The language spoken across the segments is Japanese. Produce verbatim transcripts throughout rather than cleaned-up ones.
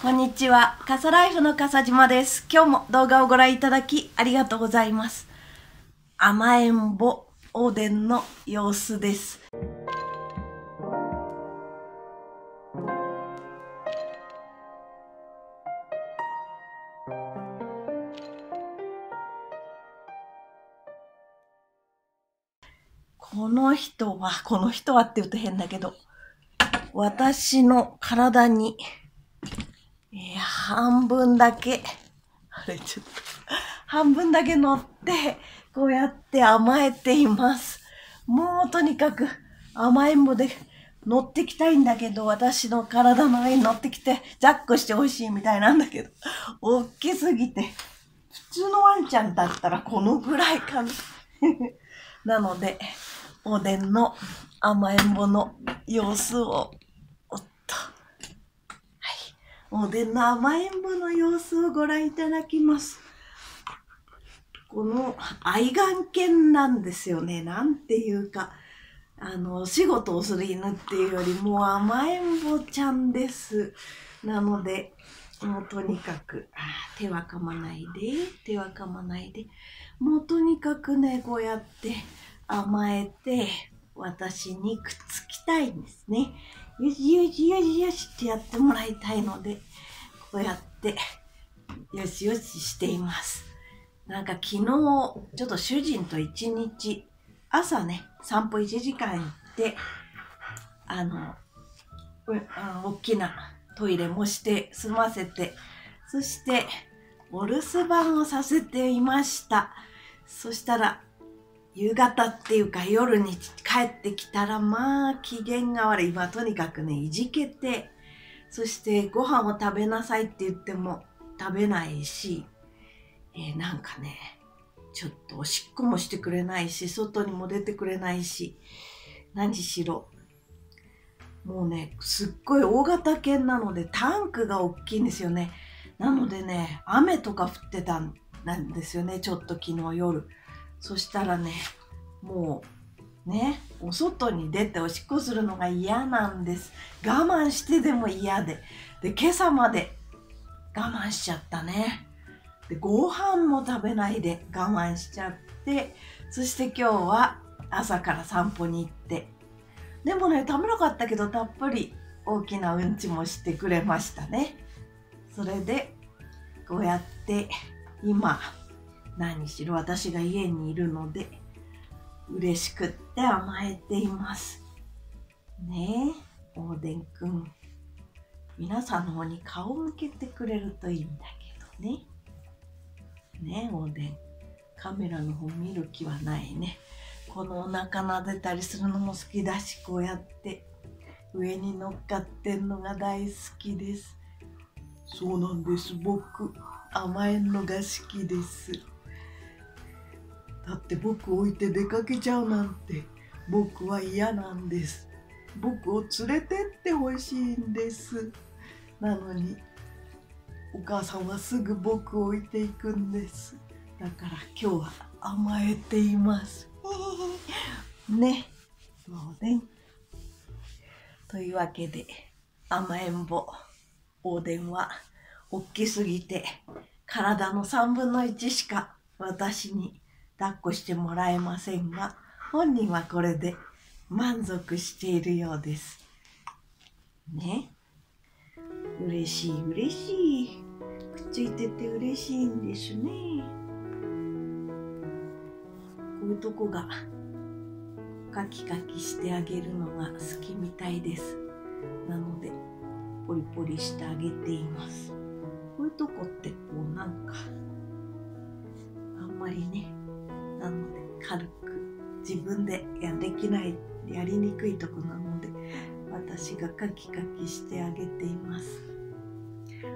こんにちは、傘ライフの笠島です。今日も動画をご覧いただきありがとうございます。甘えんぼおでんの様子です。この人は、この人はって言うと変だけど、私の体に、えー、半分だけ、あれちょっと、半分だけ乗って、こうやって甘えています。もうとにかく甘えんぼで乗ってきたいんだけど、私の体の上に乗ってきて、ジャックしてほしいみたいなんだけど、大きすぎて、普通のワンちゃんだったらこのぐらいかな。なので、おでんの甘えんぼの様子を、おっと、はい、おでんの甘えんぼの様子をご覧いただきます。この愛玩犬なんですよね。なんていうか、あの、お仕事をする犬っていうよりも甘えんぼちゃんです。なので、もうとにかく、手は噛まないで、手は噛まないで、もうとにかくね、こうやって甘えて、私にくっつきたいんですね。よしよしよしよしってやってもらいたいので、こうやって、よしよししています。なんか昨日、ちょっと主人と一日、朝ね、散歩いちじかん行って、あの、おっきなトイレもして済ませて、そして、お留守番をさせていました。そしたら、夕方っていうか夜に帰ってきたら、まあ機嫌が悪い。今とにかくね、いじけて、そしてご飯を食べなさいって言っても食べないし、えー、なんかね、ちょっとおしっこもしてくれないし、外にも出てくれないし、何しろもうね、すっごい大型犬なのでタンクが大きいんですよね。なのでね、雨とか降ってたんですよね、ちょっと昨日夜。そしたらね、もうね、お外に出ておしっこするのが嫌なんです。我慢してでも嫌で。で、今朝まで我慢しちゃったね。で、ご飯も食べないで我慢しちゃって、そして今日は朝から散歩に行って。でもね、食べなかったけど、たっぷり大きなうんちもしてくれましたね。それで、こうやって今、何しろ私が家にいるので嬉しくって甘えていますねえ。おでんくん、皆さんの方に顔を向けてくれるといいんだけどね。ねえおでん、カメラの方見る気はないね。このお腹撫でたりするのも好きだし、こうやって上に乗っかってんのが大好きです。そうなんです、僕甘えんのが好きです。だって僕置いて出かけちゃうなんて僕は嫌なんです。僕を連れてってほしいんです。なのにお母さんはすぐ僕を置いていくんです。だから今日は甘えていますね。そうね。というわけで甘えんぼおでんは大きすぎて体のさんぶんのいちしか私に抱っこしてもらえませんが、本人はこれで満足しているようですね。嬉しい嬉しい、くっついてて嬉しいんですね。こういうとこがカキカキしてあげるのが好きみたいです。なのでポリポリしてあげています。こういうとこってこうなんかあんまりね、なので軽く自分でやできない、やりにくいとこなので私がカキカキしてあげています。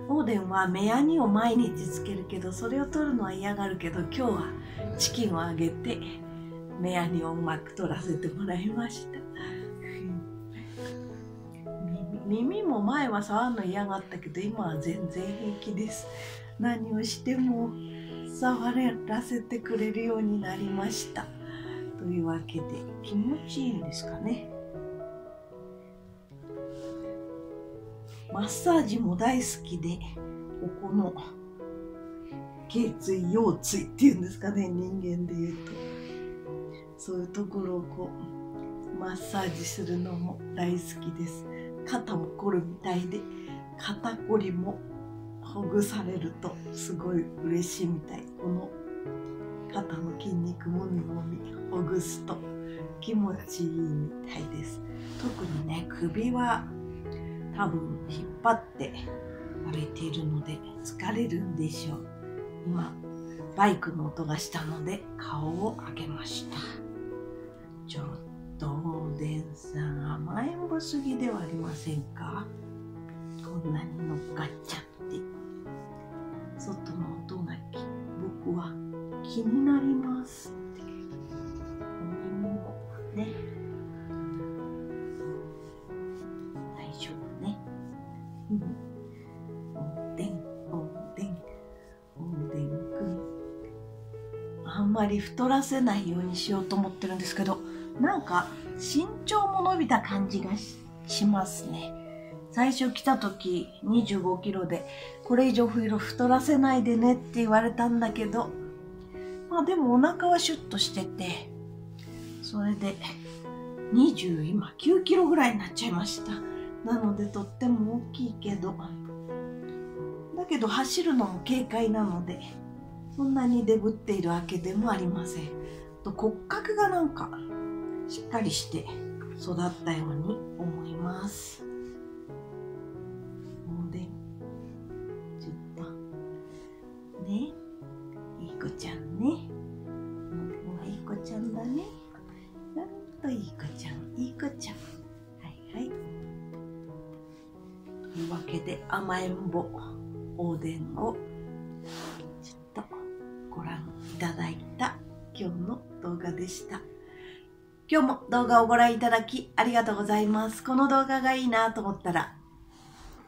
おでんは目やにを毎日つけるけど、それを取るのは嫌がるけど、今日はチキンをあげて目やにをうまく取らせてもらいました。耳も前は触るの嫌がったけど、今は全然平気です。何をしても触らせてくれるようになりました。というわけで気持ちいいんですかね。マッサージも大好きで、ここの頸椎腰椎っていうんですかね、人間でいうと、そういうところをこうマッサージするのも大好きです。肩も凝るみたいで、肩こりもほぐされるとすごい嬉しいみたい。この肩の筋肉もみもみほぐすと気持ちいいみたいです。特にね、首は多分引っ張って荒れているので疲れるんでしょう。今バイクの音がしたので顔を上げました。ちょっとおでんさん甘えんぼすぎではありませんか。こんなに乗っかっちゃって外の音がき僕は気になりますって。お耳もね、大丈夫ね。おでんおでんおでんくん、あんまり太らせないようにしようと思ってるんですけど、なんか身長も伸びた感じが し, しますね。最初来た時にじゅうごキロで、これ以上太らせないでねって言われたんだけど、まあでもお腹はシュッとしてて、それでにじゅう今きゅうキロぐらいになっちゃいました。なのでとっても大きいけど、だけど走るのも軽快なのでそんなにデブっているわけでもありません。と骨格がなんかしっかりして育ったように思います。ね、いい子ちゃんね。いい子ちゃんだね。なんといい子ちゃん、いい子ちゃん。はいはい。というわけで、甘えんぼおでんをちょっとご覧いただいた今日の動画でした。今日も動画をご覧いただきありがとうございます。この動画がいいなと思ったら、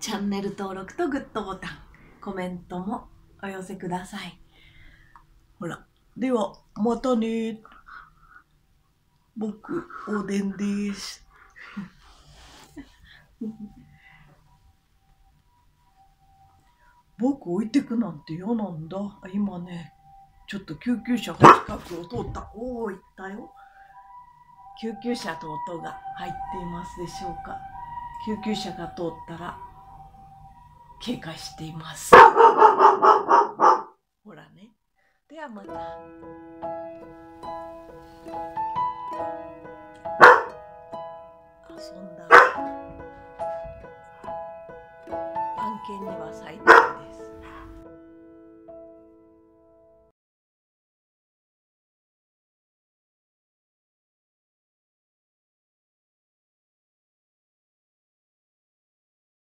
チャンネル登録とグッドボタン、コメントもお寄せください。ほら、ではまたね。僕おでんです。僕置いてくなんて嫌なんだ。今ね、ちょっと救急車が近くを通った。おお、行ったよ。救急車と音が入っていますでしょうか。救急車が通ったら警戒しています。ほらね。ではまた。遊んだ案件には最適です。